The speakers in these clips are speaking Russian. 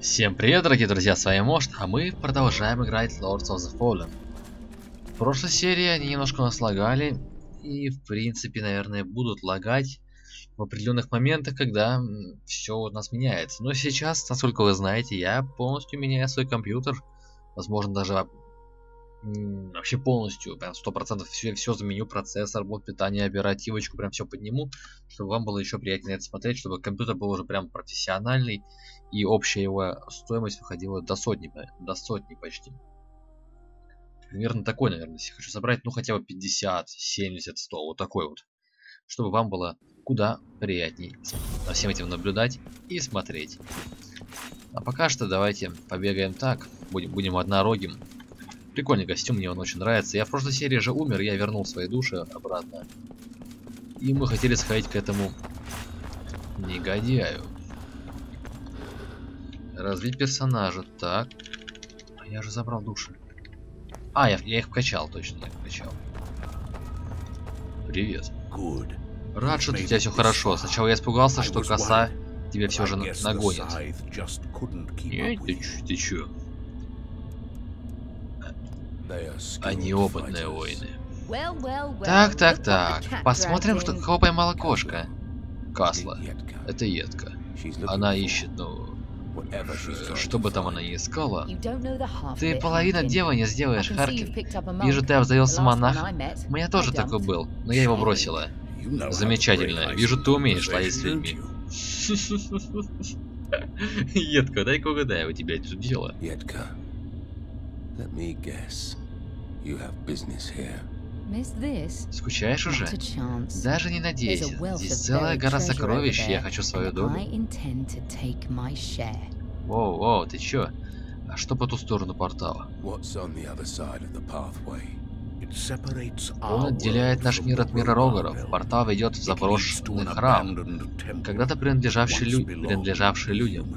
Всем привет, дорогие друзья, с вами Мошт, а мы продолжаем играть Lords of the Fallen. В прошлой серии они немножко нас лагали, и в принципе, наверное, будут лагать в определенных моментах, когда все у нас меняется. Но сейчас, насколько вы знаете, я полностью меняю свой компьютер, возможно, даже вообще полностью, прям 100% все заменю, процессор, блок питания, оперативочку, прям все подниму, чтобы вам было еще приятнее это смотреть, чтобы компьютер был уже прям профессиональный и общая его стоимость выходила до сотни почти. Примерно такой, наверное, если хочу собрать, ну хотя бы 50, 70, 100, вот такой вот, чтобы вам было куда приятней за всем этим наблюдать и смотреть. А пока что давайте побегаем так, будем однорогим. Прикольный костюм, мне он очень нравится. Я в прошлой серии же умер, я вернул свои души обратно. И мы хотели сходить к этому негодяю. Развить персонажа. Так. А я же забрал души. А, я их вкачал, точно, я их вкачал. Привет. Рад, что у тебя все хорошо. Сначала я испугался, что коса тебя все же нагонит. Нет, ты чё? Они опытные воины. Так. Посмотрим, что кого поймала кошка. Касла. Это едка. Она ищет, ну... Что бы там она ни искала. Ты половина дела не сделаешь, Харкин. Вижу, ты обзавелся монахом. У меня тоже такой был, но я его бросила. Замечательно. Вижу, ты умеешь ладить с людьми. Едка, дай-ка угадаю, у тебя это дело. Едка. Скучаешь уже? Даже не надейся. Здесь целая гора сокровищ, я хочу свою долю. Воу, ты чё? А что по ту сторону портала? Он отделяет наш мир от мира Рогаров. Портал ведет в заброшенный храм, когда-то принадлежавший людям.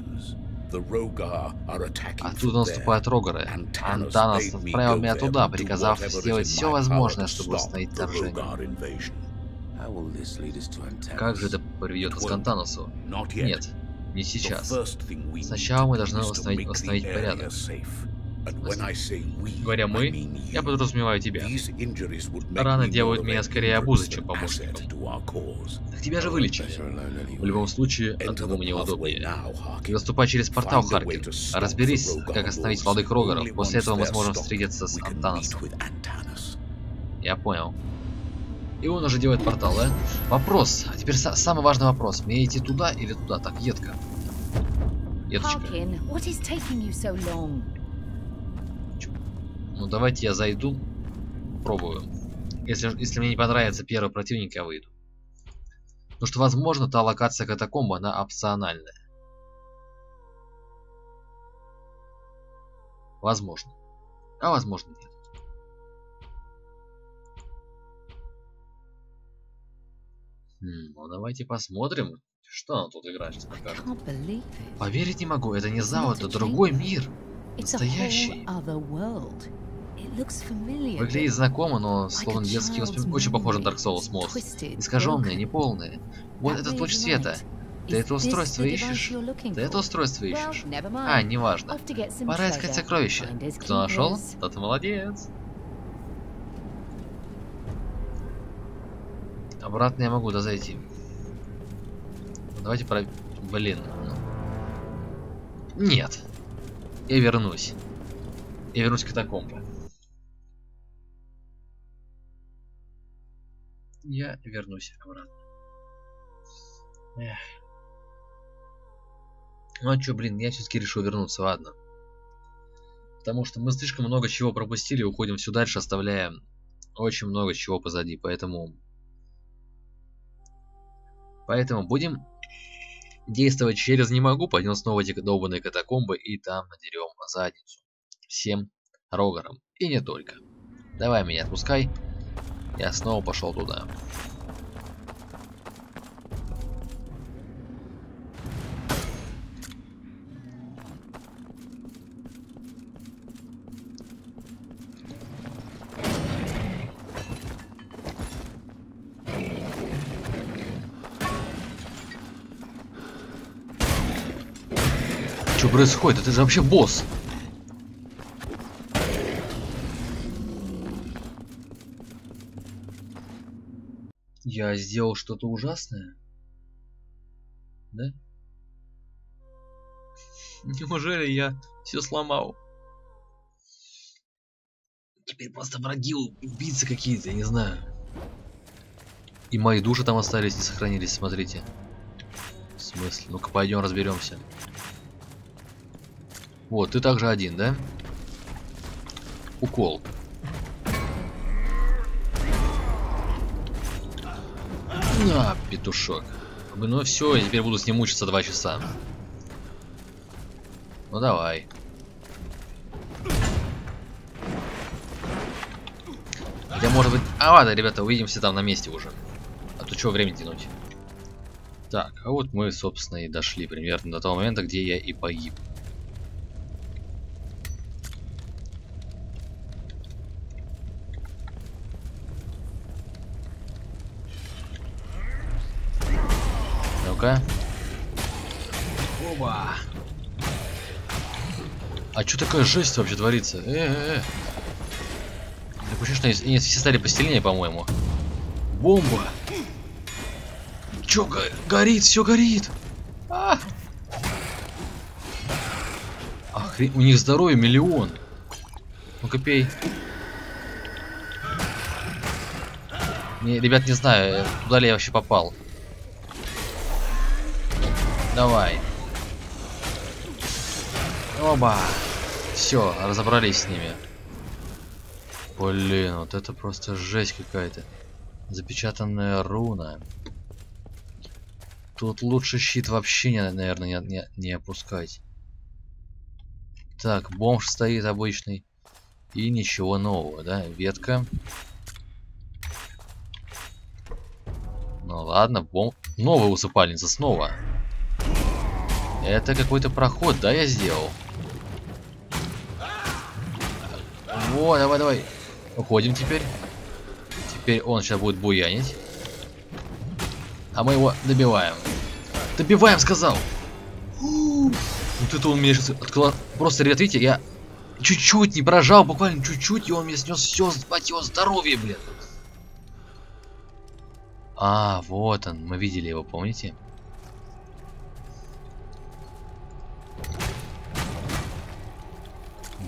Оттуда наступают Рогары. Антанас отправил меня туда, приказав сделать все возможное, чтобы остановить вторжение. Как же это приведет нас к Антанасу? Нет, не сейчас. Сначала мы должны восстановить порядок. Говоря «мы», я подразумеваю тебя. Раны делают меня скорее обузой, чем помощником. Так тебя же вылечили. В любом случае, от того мне удобнее. Заступай через портал, Харкин. Разберись, как остановить молодых Рогаров. После этого мы сможем встретиться с Антанасом. Я понял. И он уже делает портал, да? Вопрос. А теперь самый важный вопрос. Мне идти туда или туда? Так, едка. Едочка. Ну давайте я зайду, пробую. Если мне не понравится первый противник, я выйду. Потому что, возможно, та локация катакомба, она опциональная. Возможно. А возможно нет. Ну давайте посмотрим, что она тут играет, что покажет. Поверить не могу, это не зал, это другой мир. Настоящий. Выглядит знакомо, но словно детские воспоминания. Очень похоже на Dark Souls мозг. Искаженные, неполные. Вот этот луч света. Ты это устройство ищешь? А, неважно. Пора искать сокровища. Кто нашел, тот молодец. Обратно я могу, да, зайти. Давайте про... Блин. Нет. Я вернусь к катакомбам. Я вернусь обратно. Эх. Ну а чё, блин, я все-таки решил вернуться, ладно. Потому что мы слишком много чего пропустили, уходим все дальше, оставляя очень много чего позади. Поэтому будем... Действовать через не могу, пойдем снова эти долбанные катакомбы и там надерем задницу. Всем рогарам. И не только. Давай меня отпускай. Я снова пошел туда. Что происходит? Это же вообще босс. Я сделал что-то ужасное? Да? Неужели я все сломал? Теперь просто враги, убийцы какие-то, я не знаю. И мои души там остались, не сохранились, смотрите. В смысле? Ну-ка, пойдем разберемся. Вот, ты также один, да? Укол. На, петушок. Ну все, я теперь буду с ним мучиться 2 часа. Ну давай. Хотя может быть... А ладно, ребята, увидимся там на месте уже. А то что время тянуть? Так, а вот мы, собственно, и дошли примерно до того момента, где я и погиб. Ну-ка. Оба. А что такая жесть вообще творится? Так почему что они все стали постельнее, по-моему. Бомба. Чё, горит, все горит. А! Охрен... У них здоровье миллион. Ну-ка пей. Не, ребят, не знаю, туда ли я вообще попал. Давай. Оба. Все, разобрались с ними. Блин, вот это просто жесть какая-то. Запечатанная руна. Тут лучше щит вообще, наверное, не опускать. Так, бомж стоит обычный. И ничего нового, да? Ветка. Ну ладно, бомб... Новая усыпальница снова. Это какой-то проход, да, я сделал? Во, давай, давай. Уходим теперь. Теперь он сейчас будет буянить. А мы его добиваем. Добиваем, сказал. Вот это он меня сейчас отклад... Просто, ребят, видите, я чуть-чуть не прожал, буквально чуть-чуть, и он мне снес все, спать его здоровье, блин. А, вот он, мы видели его, помните?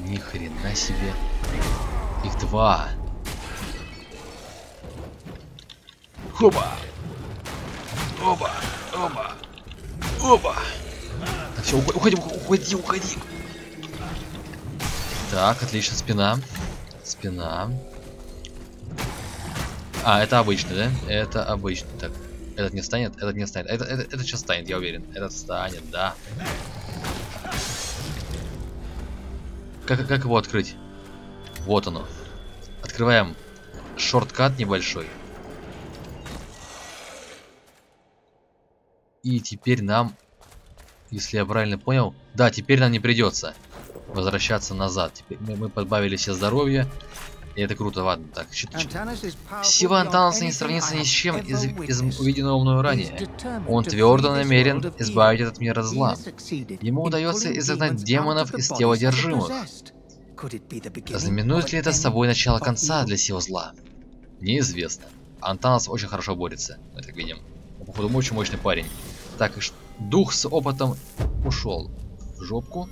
Ни хрена себе. Их 2. Хоба. Оба. Оба. Оба. Так, все, уходим, уходи, уходи. Так, отлично, спина. Спина. А, это обычный, да? Это обычный. Так, этот не встанет, этот не встанет. Этот сейчас встанет, я уверен. Этот встанет, да. Как его открыть? Вот оно. Открываем шорткат небольшой. И теперь нам, если я правильно понял, да, теперь нам не придется возвращаться назад. Теперь мы подбавили себе здоровье. И это круто, ладно. Так, сила Антанаса не сравнится ни с чем из увиденного мною ранее. Он твердо намерен избавить этот мир от зла. Ему удается изгнать демонов из тела одержимых. Знаменует ли это собой начало конца для сил зла? Неизвестно. Антанас очень хорошо борется, мы так видим. Он, походу, очень мощный парень. Так, дух с опытом ушел в жопку,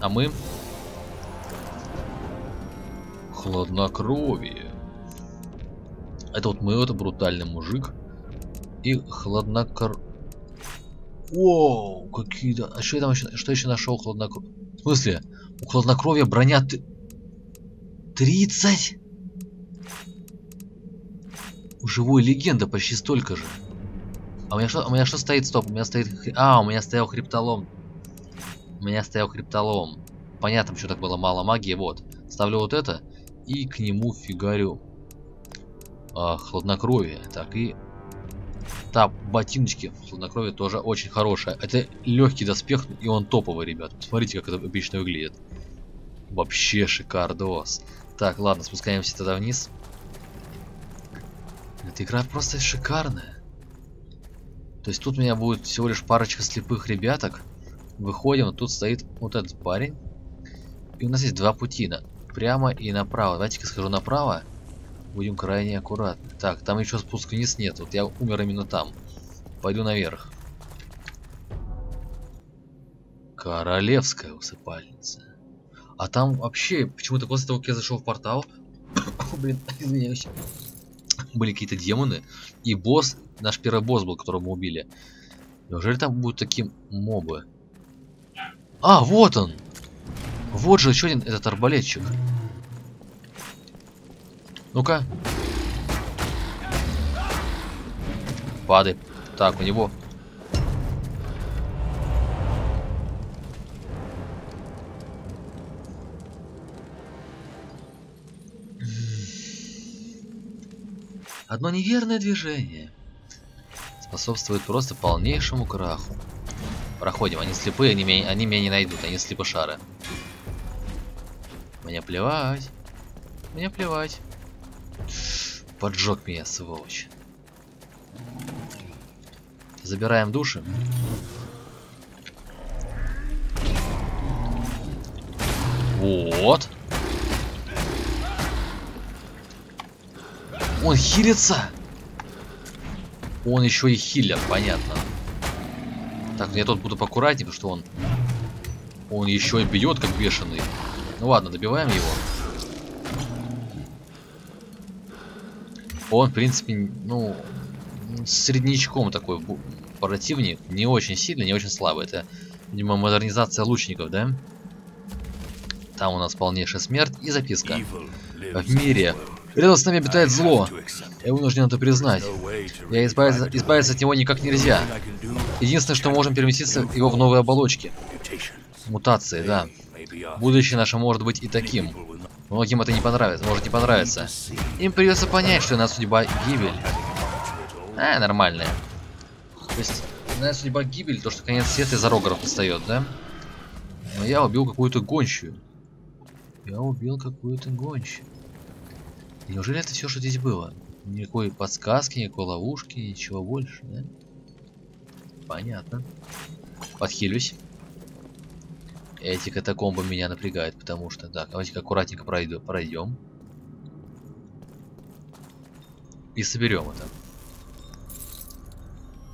а мы... Хладнокровие. Это вот мы, это брутальный мужик. И хладнокровие. Воу, какие-то... А что я там еще... Что я еще нашел хладнокровие? В смысле? У хладнокровия броня... 30? У живой легенды почти столько же. А у меня что, стоит? Стоп, у меня стоит... А, у меня стоял хребтолом. Понятно, что так было мало магии. Вот. Ставлю вот это. И к нему фигарю хладнокровие. Так, и та ботиночки хладнокровие тоже очень хорошая. Это легкий доспех, и он топовый, ребят. Смотрите, как это обычно выглядит. Вообще шикардос. Так, ладно, спускаемся тогда вниз. Эта игра просто шикарная. То есть тут у меня будет всего лишь парочка слепых ребяток, Выходим, тут стоит вот этот парень. И у нас есть два пути, прямо и направо. Давайте-ка схожу направо. Будем крайне аккуратны. Так, там еще спуск вниз нет. Вот я умер именно там. Пойду наверх. Королевская усыпальница. А там вообще, почему-то после того, как я зашел в портал, блин, извиняюсь, были какие-то демоны. И босс, наш первый босс был, которого мы убили. Неужели там будут такие мобы? А, вот он! Вот же еще один этот арбалетчик. Ну-ка. Падай. Так, у него... Одно неверное движение способствует просто полнейшему краху. Проходим. Они слепые, они меня не найдут. Они слепошары. Мне плевать. Мне плевать. Поджег меня, сволочь. Забираем души. Вот. Он хилится. Он еще и хилер, понятно. Так, ну я тут буду поаккуратнее, потому что он еще и бьет, как бешеный. Ну ладно, добиваем его. Он, в принципе, ну, среднячком такой противник. Не очень сильный, не очень слабый. Это, видимо, модернизация лучников, да? Там у нас полнейшая смерть и записка. В мире рядом с нами обитает зло. Я вынужден это признать. Я избавиться от него никак нельзя. Единственное, что мы можем переместиться его в новые оболочки. Мутации, да. Будущее наше может быть и таким. Многим это не понравится, может не понравиться. Им придется понять, что иная судьба гибель. А, нормальная. То есть, иная судьба гибель, то, что конец света из-за Рогаров достает, да? Но я убил какую-то гончую. Я убил какую-то гончую. Неужели это все, что здесь было? Никакой подсказки, никакой ловушки, ничего больше, да? Понятно. Подхилюсь. Эти катакомбы меня напрягают, потому что... Так, давайте-ка аккуратненько пройдем. И соберем это.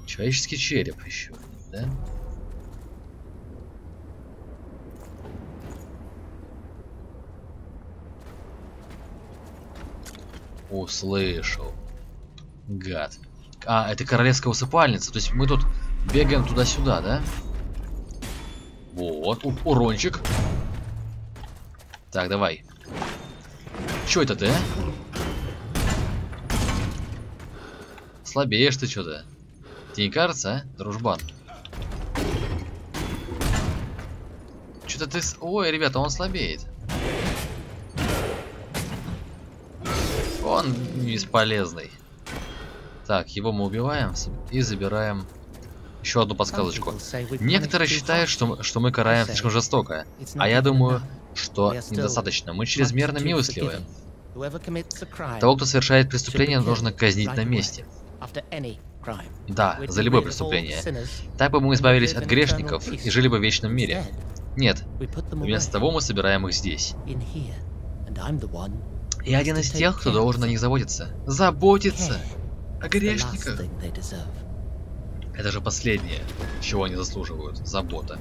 Человеческий череп еще, да? Услышал. Гад. А, это королевская усыпальница. То есть мы тут бегаем туда-сюда, да? Вот, урончик. Так, давай. Чё это ты, а? Слабеешь ты что-то. Тебе не кажется, а, дружбан? Что-то ты... Ой, ребята, он слабеет. Он бесполезный. Так, его мы убиваем и забираем еще одну подсказочку. Некоторые считают, что мы караем слишком жестоко. А я думаю, что недостаточно. Мы чрезмерно милостливы. Того, кто совершает преступление, нужно казнить на месте. Да, за любое преступление. Так бы мы избавились от грешников и жили бы в вечном мире. Нет, вместо того мы собираем их здесь. Я один из тех, кто должен о них заботиться. Заботиться о грешниках. Это же последнее, чего они заслуживают. Забота.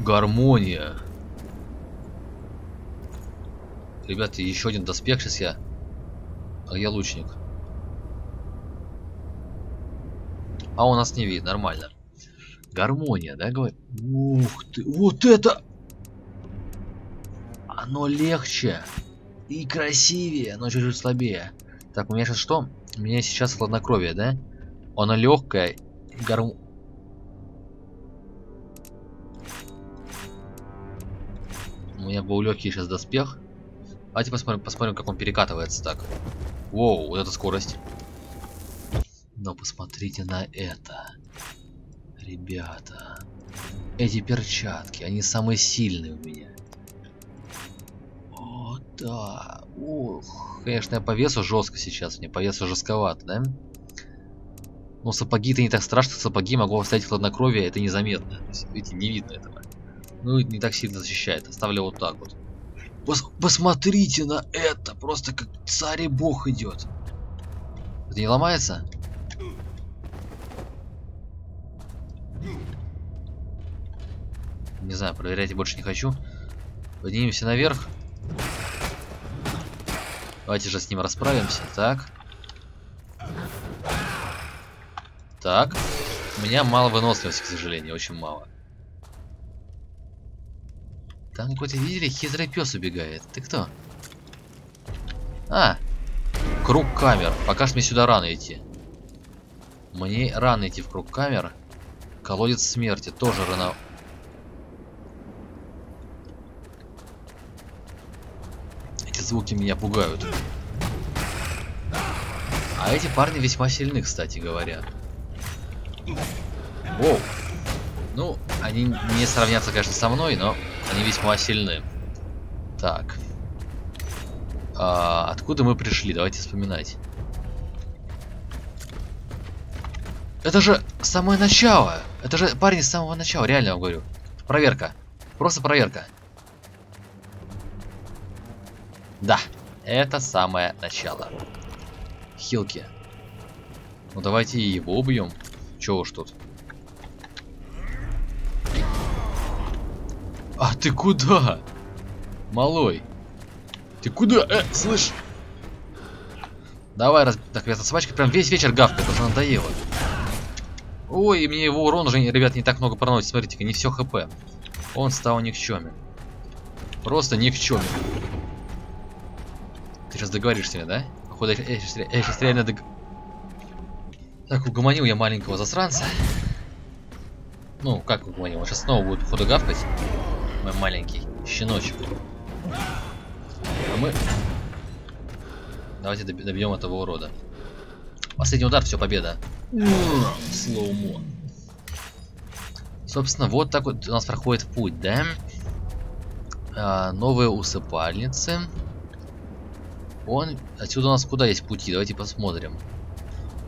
Гармония. Ребята, еще один доспех. Сейчас я... А я лучник. А у нас не видит, нормально. Гармония, да, говорит? Ух ты, вот это... Оно легче и красивее, но чуть-чуть слабее. Так, у меня сейчас что? У меня сейчас хладнокровие, да? Оно легкое. У меня был легкий сейчас доспех. Давайте посмотрим, как он перекатывается так. Воу, вот это скорость. Но посмотрите на это. Ребята. Эти перчатки, они самые сильные у меня. Да, ух, конечно, я по весу жестко сейчас, мне по весу жестковато, да? Но сапоги-то не так страшно, сапоги могу оставить хладнокровие, это незаметно. Видите, не видно этого. Ну и не так сильно защищает, оставлю вот так вот. Посмотрите на это, просто как царь и бог идет. Это не ломается? Не знаю, проверять я больше не хочу. Поднимемся наверх. Давайте же с ним расправимся. Так. Так. У меня мало выносливости, к сожалению, очень мало. Там какой-то, видели, хитрый пес убегает. Ты кто? А! Круг камер. Пока что мне сюда рано идти. Мне рано идти в круг камер. Колодец смерти. Тоже рано. Эти звуки меня пугают. А эти парни весьма сильны, кстати говоря. Воу. Ну, они не сравнятся, конечно, со мной, но они весьма сильны. Так. А откуда мы пришли? Давайте вспоминать. Это же самое начало. Это же парень с самого начала, реально я вам говорю. Проверка. Просто проверка. Да, это самое начало. Хилки. Ну давайте его убьем. Чего уж тут. А ты куда? Малой. Ты куда? Слышь. Давай, раз... Так, эта собачка прям весь вечер гавкает, потому что надоело. Ой, и мне его урон уже, ребят, не так много проносит. Смотрите-ка, не все хп. Он стал никчемен. Просто никчемен. Ты сейчас договоришься, да? Походу, я сейчас реально договорюсь. Так, угомонил я маленького засранца. Ну, как угомонил? Он сейчас снова будет, походу, гавкать. Мой маленький щеночек. А мы... Давайте добьем этого урода. Последний удар, все, победа. Слоумо. Собственно, вот так вот у нас проходит путь, да? А, новые усыпальницы. Он... Отсюда у нас куда есть пути? Давайте посмотрим.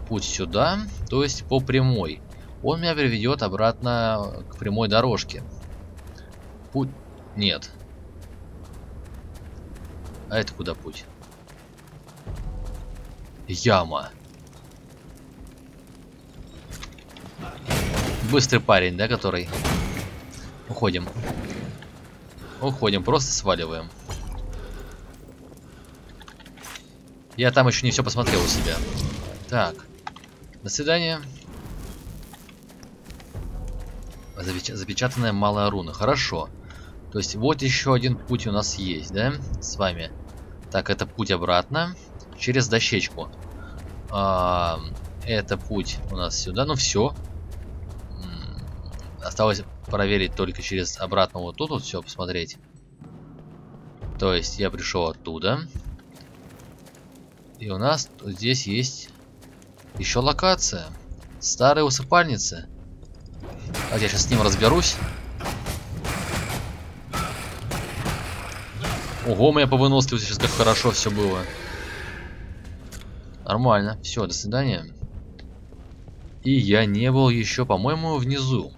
Путь сюда, то есть по прямой. Он меня приведет обратно к прямой дорожке. Путь... Нет. А это куда путь? Яма. Быстрый парень, да, который... Уходим. Уходим, просто сваливаем. Я там еще не все посмотрел у себя. Так. До свидания. Запечатанная малая руна. Хорошо. То есть вот еще один путь у нас есть, да? С вами. Так, это путь обратно. Через дощечку. Это путь у нас сюда. Ну все. Осталось проверить только через обратно вот тут вот все посмотреть. То есть я пришел оттуда. И у нас здесь есть еще локация. Старая усыпальница. А я сейчас с ним разберусь. Ого, у меня по выносливости сейчас как хорошо все было. Нормально. Все, до свидания. И я не был еще, по-моему, внизу.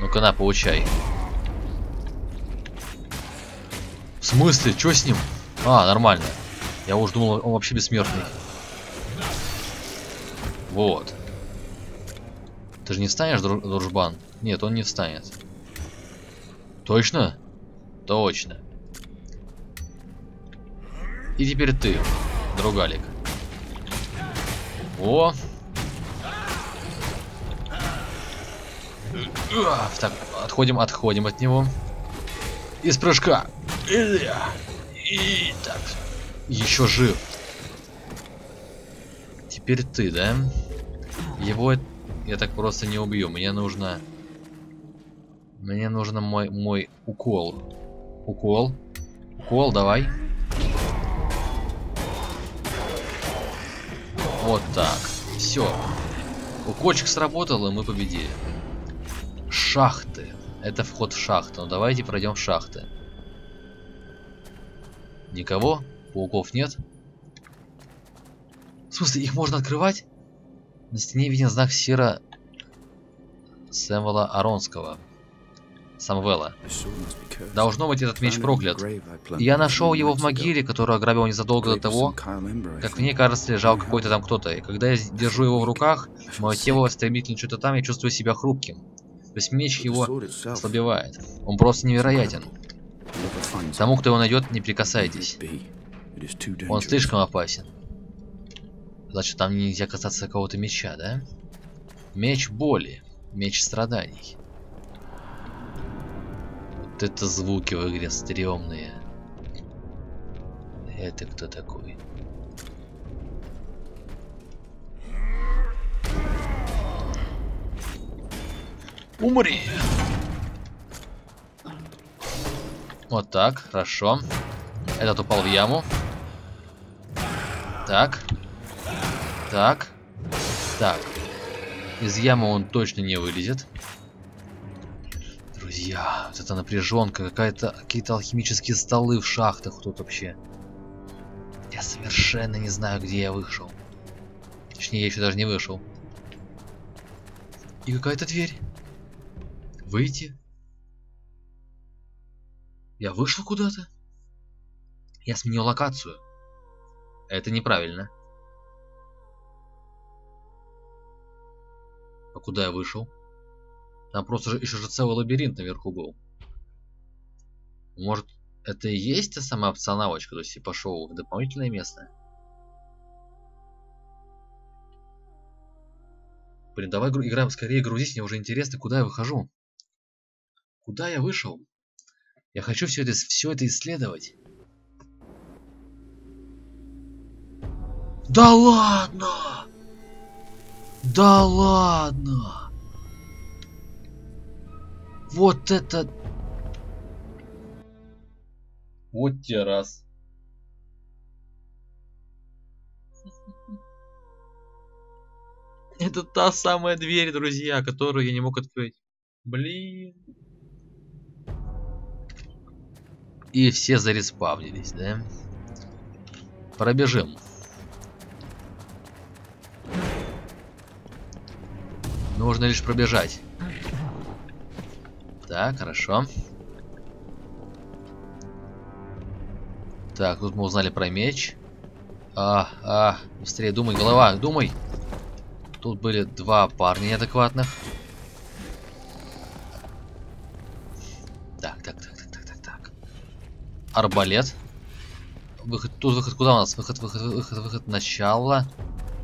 Ну-ка на, получай. В смысле? Что с ним? А, нормально. Я уж думал, он вообще бессмертный. Вот. Ты же не встанешь, дружбан? Нет, он не встанет. Точно? Точно. И теперь ты, другалик. О! Так, отходим, отходим от него. Из прыжка. И так. Еще жив. Теперь ты, да? Его я так просто не убью. Мне нужно... Мне нужен мой укол. Укол. Укол, давай. Вот так. Все. Укольчик сработал, и мы победили. Шахты. Это вход в шахту. Ну, давайте пройдем в шахты. Никого? пауков нет. В смысле, их можно открывать? На стене виден знак Сира Сэмвела Аронского. Самвела. Должно быть, этот меч проклят. Я нашел его в могиле, которую ограбил незадолго до того, как в ней, кажется, лежал какой-то там кто-то. И когда я держу его в руках, мое тело стремительно что-то там, я чувствую себя хрупким. То есть меч его ослабевает. Он просто невероятен. Тому, кто его найдет, не прикасайтесь. Он слишком опасен. Значит, там нельзя касаться какого-то меча, да? Меч боли. Меч страданий. Вот это звуки в игре стрёмные. Это кто такой? Умри! Вот так, хорошо. Этот упал в яму. Так. Так. Так. Из ямы он точно не вылезет. Друзья, вот это напряженка, какие-то алхимические столы в шахтах тут вообще. Я совершенно не знаю, где я вышел. Точнее, я еще даже не вышел. И какая-то дверь. Выйти. Я вышел куда-то? Я сменил локацию. Это неправильно. А куда я вышел? Там просто же, еще же целый лабиринт наверху был. Может, это и есть та самая опционалочка? То есть я пошел в дополнительное место? Блин, давай играем скорее, грузись, мне уже интересно, куда я выхожу. Куда я вышел? Я хочу все это исследовать. Да ладно! Да ладно! Вот это... Вот те раз. Это та самая дверь, друзья, которую я не мог открыть. Блин. И все зареспавнились, да? Пробежим. Нужно лишь пробежать. Так, хорошо. Так, тут мы узнали про меч. Быстрее думай, голова, думай. Тут были два парня неадекватных. Так. Арбалет. Выход, тут выход куда у нас? Выход, начало.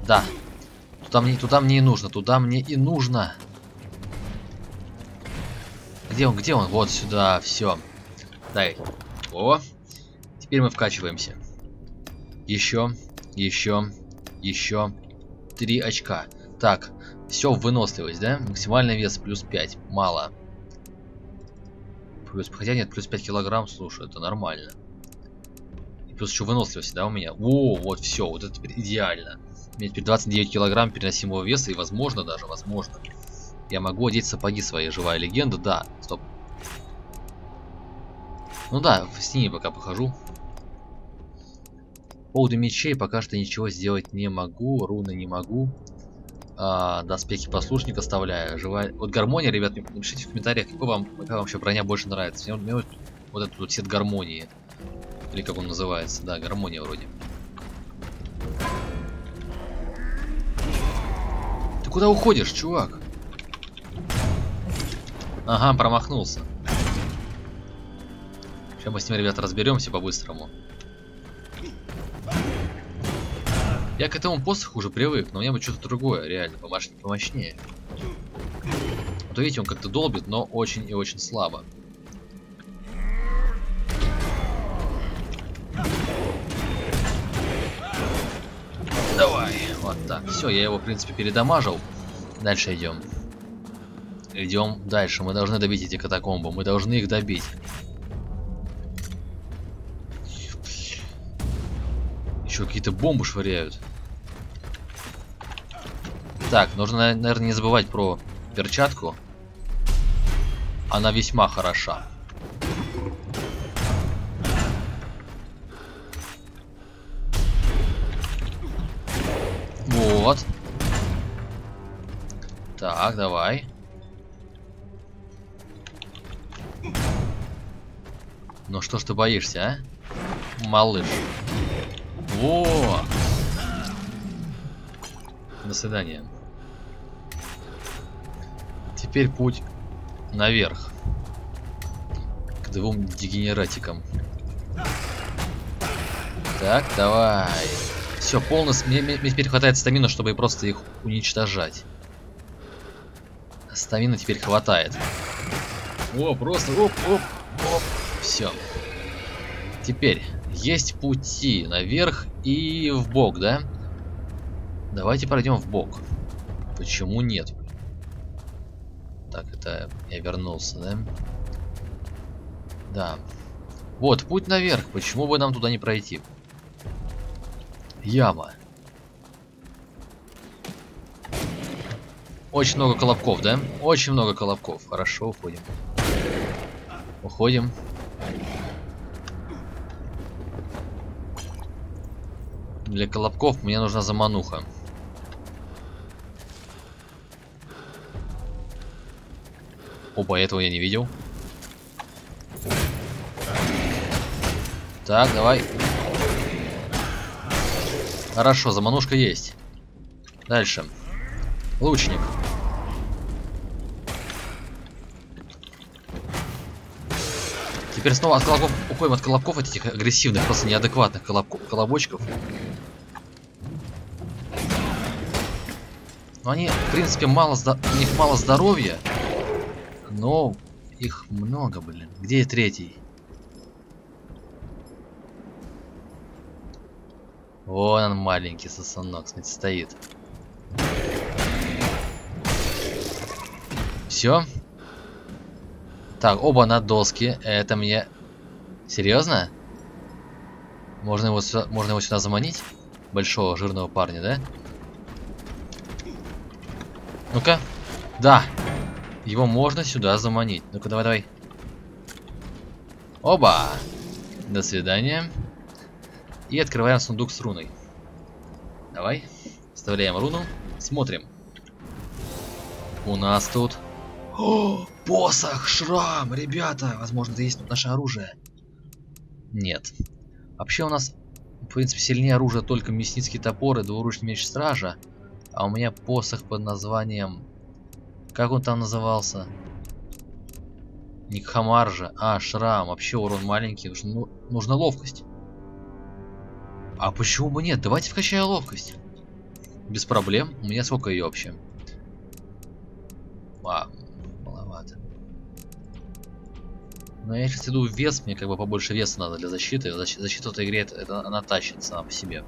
Да. Туда мне и нужно. Где он? Вот сюда, все. Дай. О, теперь мы вкачиваемся. Еще. 3 очка. Так, все, выносливость, да? Максимальный вес плюс 5, мало. Хотя нет, плюс 5 килограмм, слушай, это нормально. И плюс еще выносливость, да, у меня? О, вот все, вот это идеально. У меня теперь 29 килограмм переносимого веса, и возможно. Я могу одеть сапоги свои, живая легенда, да, стоп. Ну да, с ними пока похожу. По поводу мечей пока что ничего сделать не могу, руны не могу. Доспехи послушник оставляю, живая... Вот гармония, ребят, напишите в комментариях, какая вам еще броня больше нравится. Мне вот этот вот сет гармонии, или как он называется, да, гармония вроде. Ты куда уходишь, чувак? Ага, промахнулся. Сейчас мы с ним, ребят, разберемся по-быстрому. Я к этому посоху уже привык, но у меня бы что-то другое, реально, помощнее. Вот видите, он как-то долбит, но очень и очень слабо. Давай, вот так. Все, я его, в принципе, передамажил. Дальше идем. Идем дальше. Мы должны добить эти катакомбы. Мы должны их добить. Еще какие-то бомбы швыряют. Так, нужно, наверное, не забывать про перчатку. Она весьма хороша. Вот. Так, давай. Ну что ж ты боишься, а? Малыш. Во! До свидания. Теперь путь наверх. К двум дегенератикам. Так, давай. Все, полностью. Мне теперь хватает стамина, чтобы просто их уничтожать. Стамина теперь хватает. О, просто оп. Все. Теперь есть пути наверх и вбок, да? Давайте пройдем вбок. Почему нет? Так, это я вернулся, да? Да. Вот, путь наверх. Почему бы нам туда не пройти? Яма. Очень много колобков, да? Очень много колобков. Хорошо, уходим. Уходим. Для колобков мне нужна замануха. Опа, этого я не видел. Так, давай. Хорошо, заманушка есть. Дальше. Лучник. Теперь снова от колобков. Уходим от колобков, от этих агрессивных, просто неадекватных колобочков. Но они, в принципе, у них мало здоровья. Но их много, блин. Где третий? Вон он, маленький сосунок, смотрите, стоит. Все. Так, оба на доске. Это мне... Серьезно? Можно его сюда заманить? Большого жирного парня, да? Ну-ка. Да. Его можно сюда заманить. Ну-ка, давай. Оба. До свидания. И открываем сундук с руной. Давай. Вставляем руну. Смотрим. У нас тут... О, посох, шрам, ребята. Возможно, это есть наше оружие. Нет. Вообще у нас, в принципе, сильнее оружие только мясницкие топоры, двуручный меч стража. А у меня посох под названием... Как он там назывался? Никхамаржа. А, шрам. Вообще урон маленький. Нужна ловкость. А почему бы нет? Давайте вкачаю ловкость. Без проблем. У меня сколько ее вообще? А, маловато. Но я сейчас иду в вес. Мне как бы побольше веса надо для защиты. Защита в этой игре, она тащит сама по себе.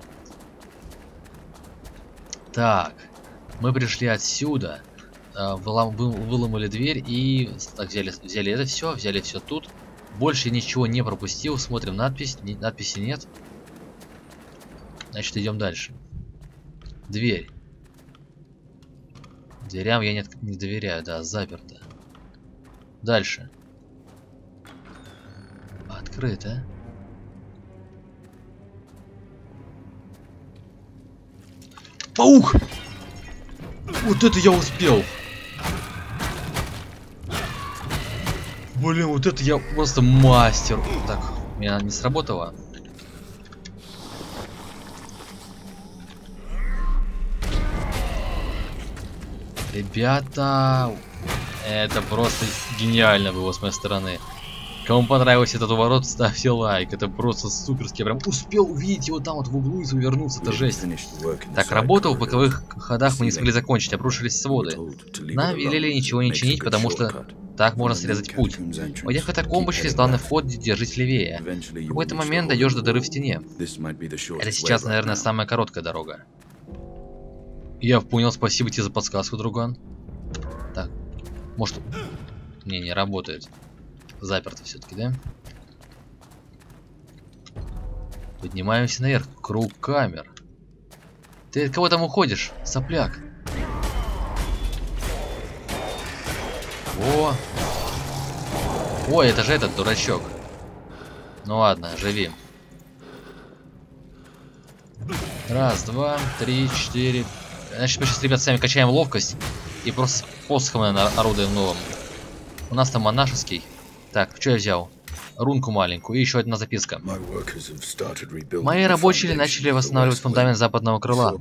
Так. Мы пришли отсюда. Выломали дверь и так, взяли это все, взяли все тут. Больше ничего не пропустил. Смотрим надпись. Надписи нет. Значит, идем дальше. Дверь. Дверям я не доверяю, да, заперто. Дальше. Открыто. Паук! Вот это я успел! Блин, вот это я просто мастер. Так, у меня не сработало. Ребята, это просто гениально было с моей стороны. Кому понравился этот уворот, ставьте лайк. Это просто суперски. Я прям успел увидеть его там вот в углу и завернуться. Это жесть. Так, работу в боковых ходах мы не смогли закончить. Обрушились своды. Нам велели ничего не чинить, потому что так можно срезать путь. Войдя в катакомбы, через главный вход держись левее. В какой-то момент дойдешь до дыры в стене. Это сейчас, наверное, самая короткая дорога. Я понял. Спасибо тебе за подсказку, друган. Так. Может... Не работает. Заперто все-таки, да? Поднимаемся наверх. Круг камер. Ты от кого там уходишь, сопляк? О! Ой, это же этот дурачок. Ну ладно, живи. Раз, два, три, четыре, Значит, мы сейчас, ребят, сами качаем ловкость. И просто посохом, наверное, орудуем новым. У нас там монашеский. Так, что я взял? Рунку маленькую и еще одна записка. Мои рабочие начали восстанавливать фундамент западного крыла.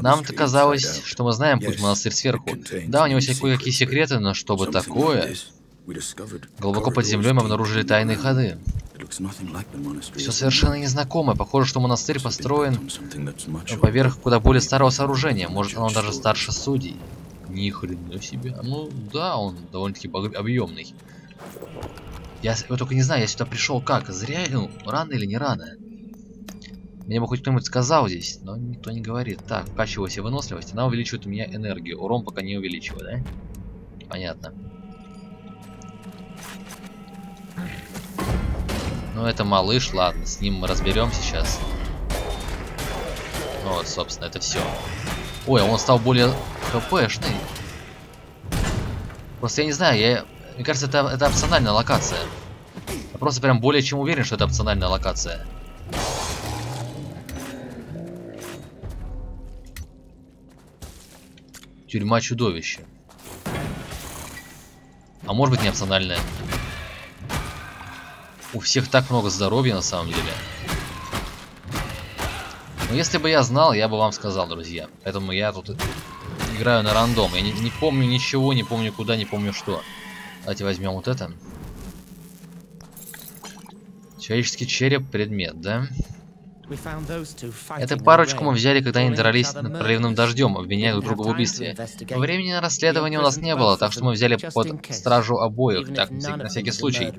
Нам-то казалось, что мы знаем путь в монастырь сверху. Да, у него есть кое-какие секреты, но что бы такое? Глубоко под землей мы обнаружили тайные ходы. Все совершенно незнакомое. Похоже, что монастырь построен поверх куда более старого сооружения. Может, оно даже старше судей. Ни хрена себе. Ну да, он довольно-таки объемный. Я только не знаю, я сюда пришел как? Зря, ну, рано или не рано? Мне бы хоть кто-нибудь сказал здесь, но никто не говорит. Так, вкачивайся выносливость. Она увеличивает у меня энергию. Урон пока не увеличивает, да? Понятно. Ну, это малыш, ладно, с ним мы разберемся сейчас. Вот, собственно, это все. Ой, он стал более хпшный. Просто я не знаю, мне кажется, это опциональная локация. Я просто прям более чем уверен, что это опциональная локация. Тюрьма чудовища. А может быть, не опциональная. У всех так много здоровья на самом деле. Но если бы я знал, я бы вам сказал, друзья. Поэтому я тут играю на рандом. Я не помню ничего, не помню куда, не помню что. Давайте возьмем вот это. Человеческий череп, предмет, да? Эту парочку мы взяли, когда они дрались над проливным дождем, обвиняя друг друга в убийстве. Времени на расследование у нас не было, так что мы взяли под стражу обоих, так, на всякий случай.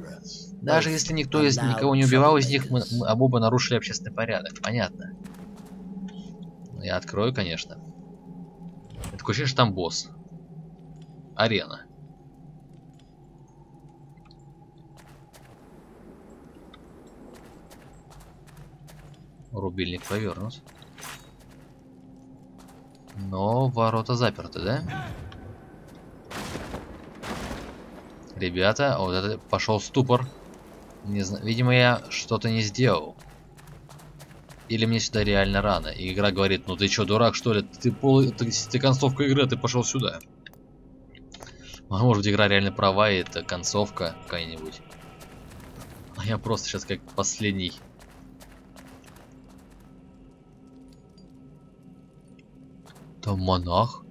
Даже если никто из никого не убивал из них, мы оба нарушили общественный порядок. Понятно. Я открою, конечно. Это такое ощущение, что там босс. Арена. Рубильник повернут. Но ворота заперты, да? Ребята, вот это пошел ступор. Не знаю, видимо, я что-то не сделал. Или мне сюда реально рано. И игра говорит, ну ты чё, дурак, что ли? Ты концовка игры, ты пошел сюда. А может быть, игра реально права, и это концовка какая-нибудь. А я просто сейчас как последний... Там монах.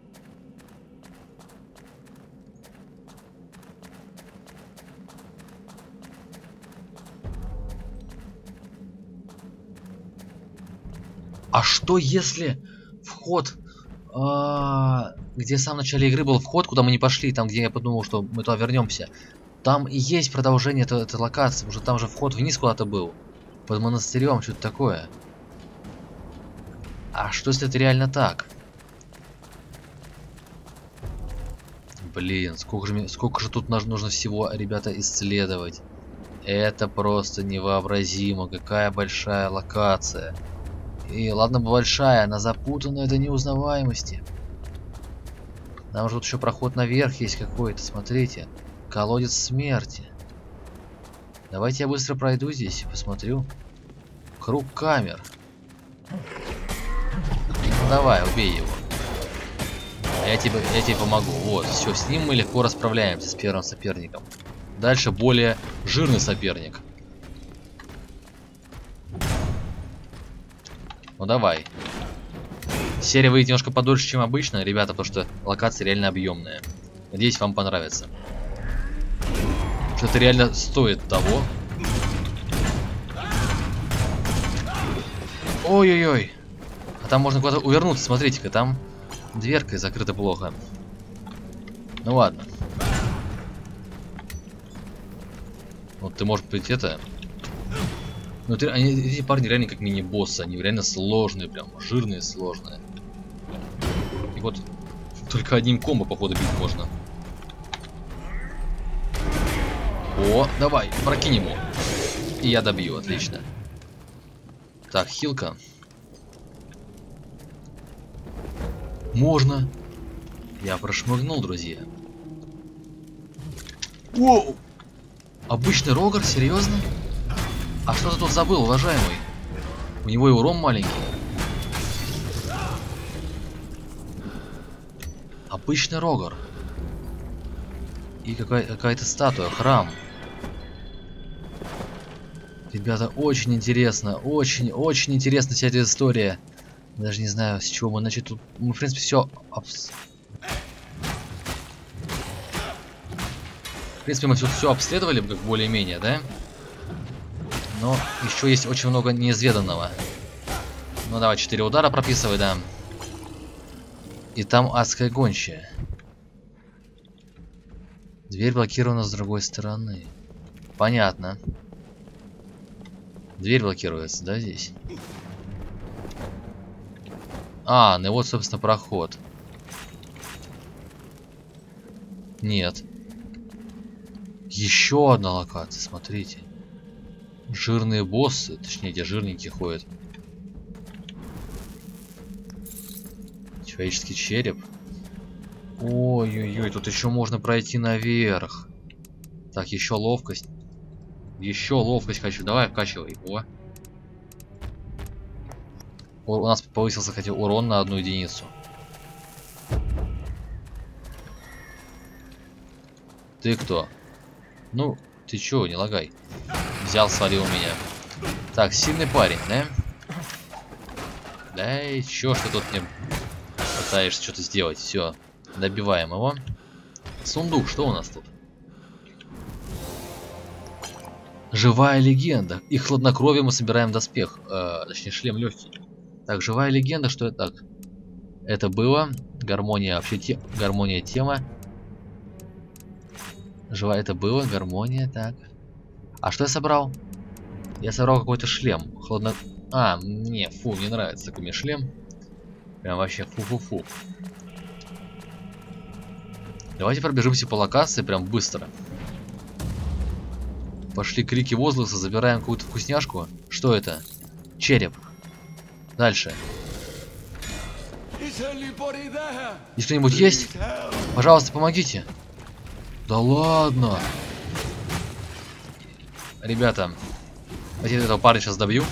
А что если вход, где в самом начале игры был вход, куда мы не пошли, там где я подумал, что мы туда вернемся, там и есть продолжение этой локации, потому что там же вход вниз куда-то был, под монастырем, что-то такое. А что если это реально так? Блин, сколько же тут нужно всего, ребята, исследовать. Это просто невообразимо. Какая большая локация. И ладно бы большая, она запутанная до неузнаваемости. Там же тут еще проход наверх есть какой-то, смотрите. Колодец смерти. Давайте я быстро пройду здесь и посмотрю. Круг камер. Ну, давай, убей его. Я тебе помогу. Вот, все, с ним мы легко расправляемся, с первым соперником. Дальше более жирный соперник. Ну давай. Серия выйдет немножко подольше, чем обычно, ребята, потому что локация реально объемная. Надеюсь, вам понравится. Что-то реально стоит того. Ой-ой-ой. А там можно куда-то увернуться, смотрите-ка, там... Дверкой закрыта плохо. Ну ладно. Вот ты, может быть, это... Ну, они, эти парни реально как мини-боссы. Они реально сложные, прям жирные, сложные. И вот только одним комбо, походу, бить можно. О, давай, прокинь ему. И я добью, отлично. Так, хилка. Можно. Я прошмыгнул, друзья. Воу! Обычный рогар, серьезно? А что ты тут забыл, уважаемый? У него и урон маленький. Обычный рогар. И какая-то статуя, храм. Ребята, очень интересно. Очень интересна вся эта история. Даже не знаю, с чего мы начали. Тут мы, в принципе, все... В принципе, мы тут все обследовали, как более-менее, да? Но еще есть очень много неизведанного. Ну, давай, 4 удара прописывай, да. И там адская гончая. Дверь блокирована с другой стороны. Понятно. Дверь блокируется, да, здесь? А, ну вот, собственно, проход. Нет. Еще одна локация, смотрите. Жирные боссы, точнее, где жирненькие ходят. Человеческий череп. Ой-ой-ой, тут еще можно пройти наверх. Так, еще ловкость. Еще ловкость хочу. Давай, вкачивай. О. У нас повысился, хотя урон на 1 единицу. Ты кто? Ну, ты чё, не лагай. Взял, свалил меня. Так, сильный парень, да? Да и чё, что тут мне пытаешься что-то сделать? Все, добиваем его. Сундук, что у нас тут? Живая легенда. И хладнокровие мы собираем доспех. Точнее, шлем легкий. Так, живая легенда, что это так? Это было. Гармония, вообще гармония тема. Живая, это было. Гармония, так. А что я собрал? Я собрал какой-то шлем. А, не, фу, не нравится такой мне шлем. Прям вообще фу-фу-фу. Давайте пробежимся по локации прям быстро. Пошли крики, возгласа, забираем какую-то вкусняшку. Что это? Череп. Дальше. И что-нибудь есть? Пожалуйста, помогите. Да ладно. Ребята, я этого парня сейчас добью.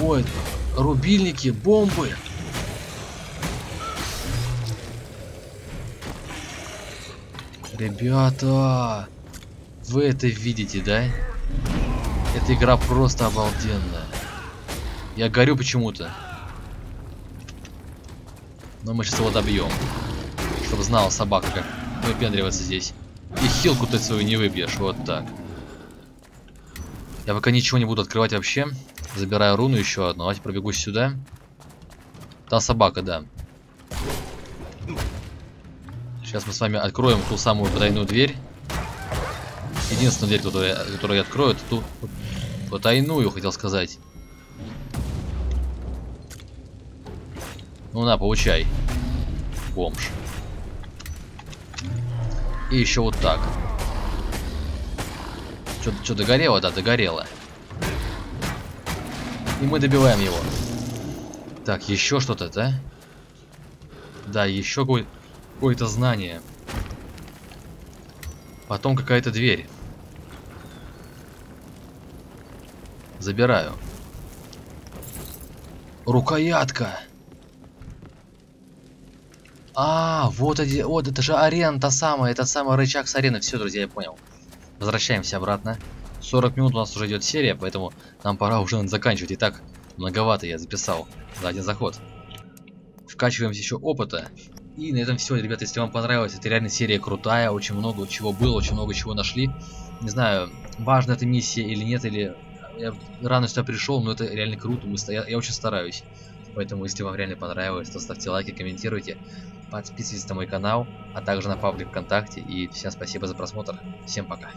Ой, рубильники, бомбы. Ребята, вы это видите, да? Эта игра просто обалденная. Я горю почему-то. Но мы сейчас его добьем. Чтобы знала собака, как выпендриваться здесь. И хилку ты свою не выбьешь. Вот так. Я пока ничего не буду открывать вообще. Забираю руну еще одну. Давайте пробегусь сюда. Та собака, да. Сейчас мы с вами откроем ту самую потайную дверь. Единственную дверь, которую я открою, это ту потайную, хотел сказать. Ну на, получай. Бомж. И еще вот так. Что, догорело? Да, догорело. И мы добиваем его. Так, еще что-то, да? Да, еще какое-то знание. Потом какая-то дверь. Забираю. Рукоятка. А, вот, вот это же арена, та самая рычаг с арены. Все, друзья, я понял. Возвращаемся обратно. 40 минут у нас уже идет серия, поэтому нам пора уже заканчивать. Итак, многовато я записал за один заход. Вкачиваемся еще опыта. И на этом все, ребята, если вам понравилось, это реально серия крутая, очень много чего было, очень много чего нашли. Не знаю, важна эта миссия или нет, или я рано сюда пришел, но это реально круто, я очень стараюсь. Поэтому, если вам реально понравилось, то ставьте лайки, комментируйте, подписывайтесь на мой канал, а также на паблик ВКонтакте. И всем спасибо за просмотр, всем пока.